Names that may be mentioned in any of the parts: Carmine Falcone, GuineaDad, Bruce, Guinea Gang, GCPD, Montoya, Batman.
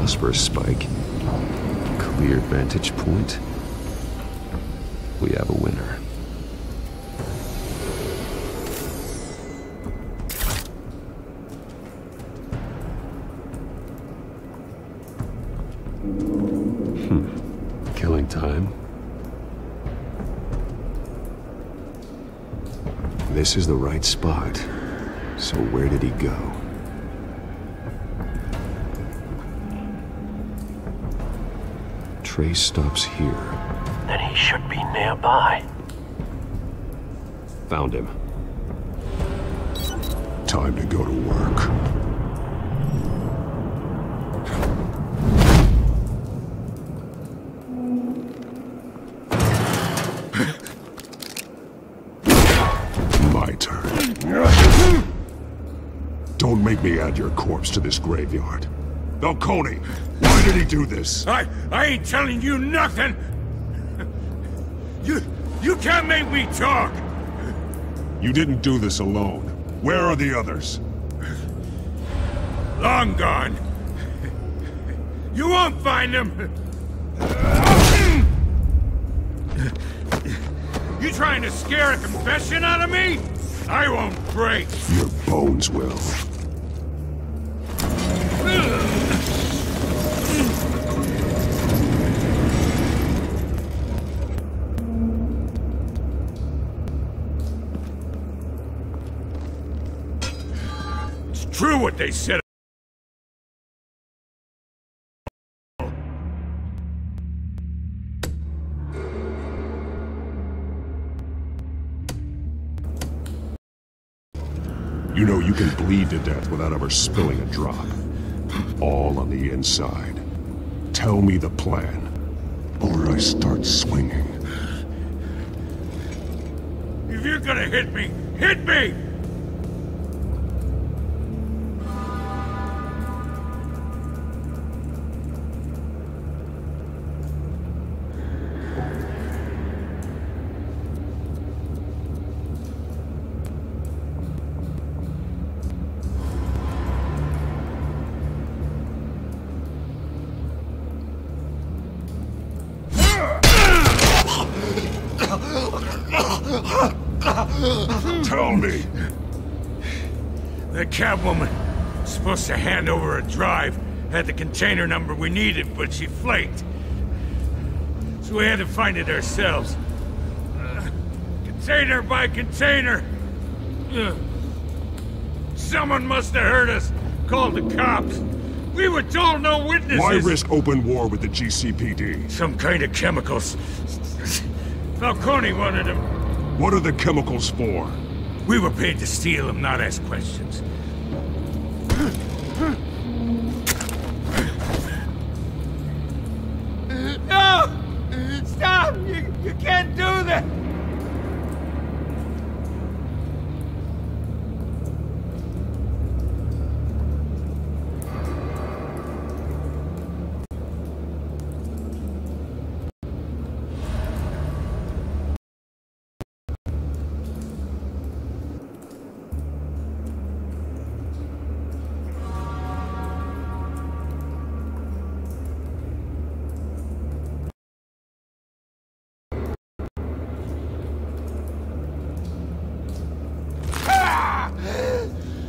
phosphorus spike. Clear vantage point. We have a winner. Killing time. This is the right spot. So where did he go? Trace stops here. Then he should be nearby. Found him. Time to go to work. Don't make me add your corpse to this graveyard. Falcone, why did he do this? I ain't telling you nothing! You can't make me talk! You didn't do this alone. Where are the others? Long gone. You won't find them! You trying to scare a confession out of me? I won't break! Your bones will. It's true what they said. You know you can bleed to death without ever spilling a drop. All on the inside. Tell me the plan, or I start swinging. If you're gonna hit me, hit me! Tell me! The cabwoman was supposed to hand over a drive, had the container number we needed, but she flaked. So we had to find it ourselves. Container by container! Someone must have heard us, called the cops. We were told no witnesses! Why risk open war with the GCPD? Some kind of chemicals. Falcone wanted them. What are the chemicals for? We were paid to steal them, not ask questions. No! Stop! You can't do that!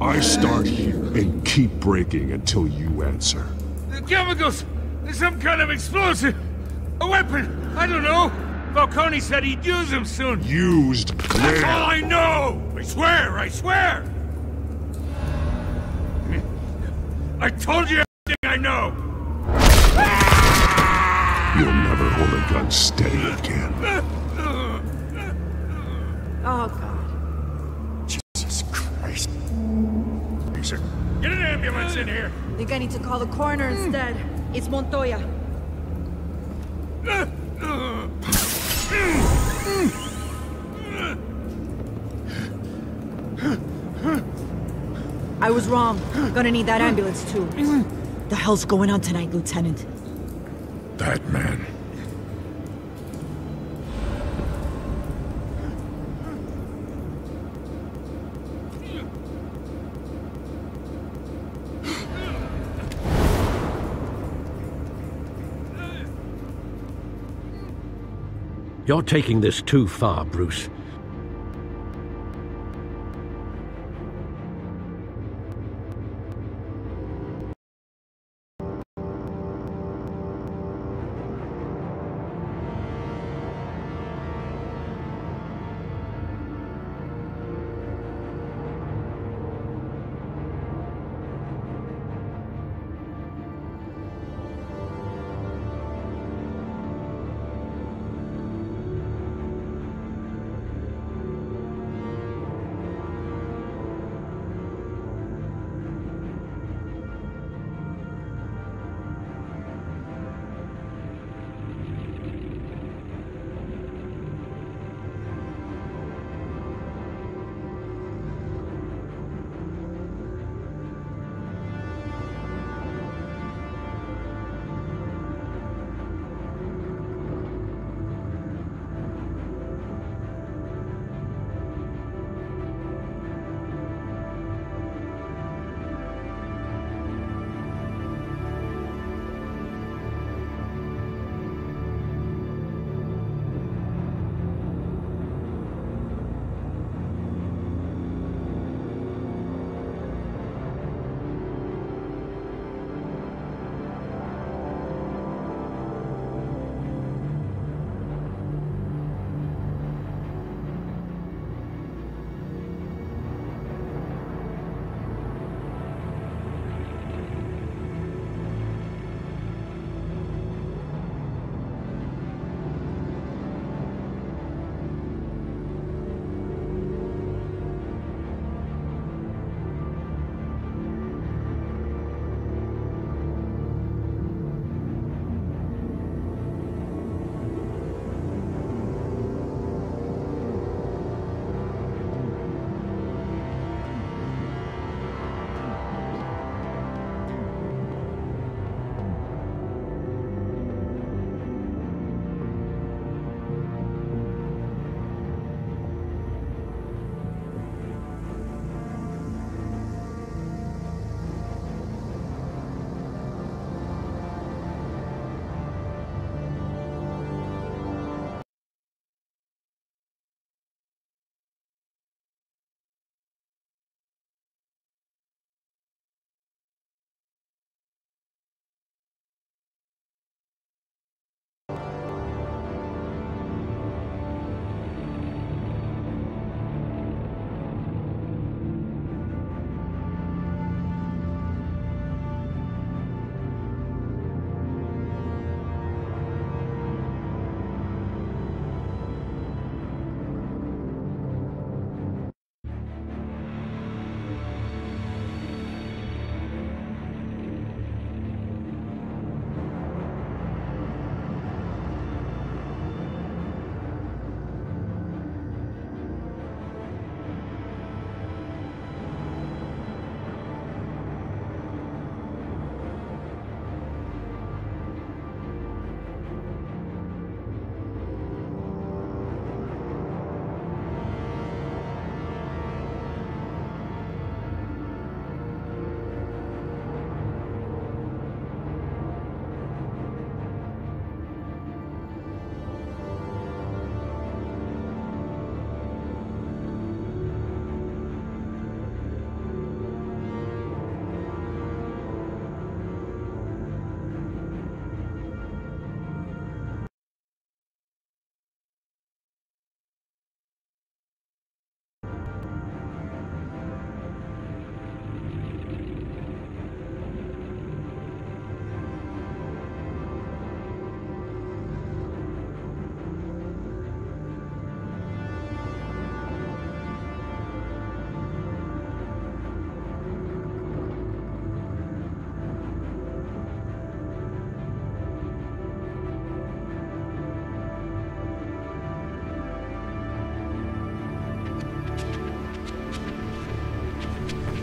I start here and keep breaking until you answer. The chemicals! There's some kind of explosive! A weapon! I don't know! Falcone said he'd use them soon! Used? That's all I know! I swear! I swear! I told you everything I know! You'll never hold a gun steady again. Oh, God. Get an ambulance in here! I think I need to call the coroner instead. It's Montoya. I was wrong. Gonna need that ambulance too. The hell's going on tonight, Lieutenant? Batman. You're taking this too far, Bruce.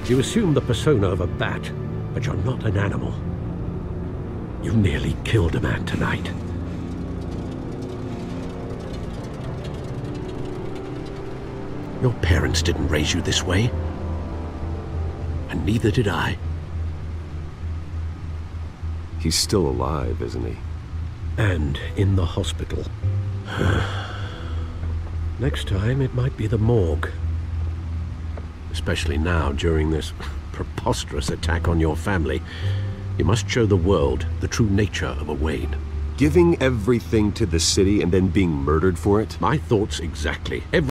You assume the persona of a bat, but you're not an animal. You nearly killed a man tonight. Your parents didn't raise you this way, and neither did I. He's still alive, isn't he? And in the hospital. Next time it might be the morgue. Especially now, during this preposterous attack on your family. You must show the world the true nature of a Wayne. Giving everything to the city and then being murdered for it? My thoughts exactly. Every